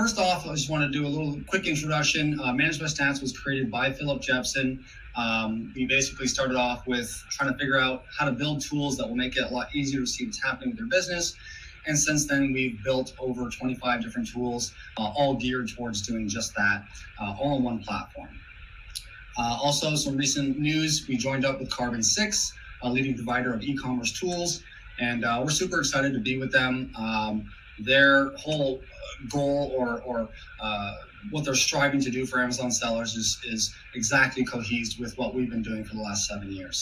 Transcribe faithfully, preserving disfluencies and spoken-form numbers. First off, I just want to do a little quick introduction. Uh, Management Stats was created by Philip Jepson. Um, we basically started off with trying to figure out how to build tools that will make it a lot easier to see what's happening with their business. And since then, we've built over twenty-five different tools, uh, all geared towards doing just that, uh, all on one platform. Uh, also, some recent news, we joined up with Carbon Six, a leading provider of e-commerce tools, and uh, we're super excited to be with them. Um, their whole goal or, or uh, what they're striving to do for Amazon sellers is, is exactly cohesive with what we've been doing for the last seven years.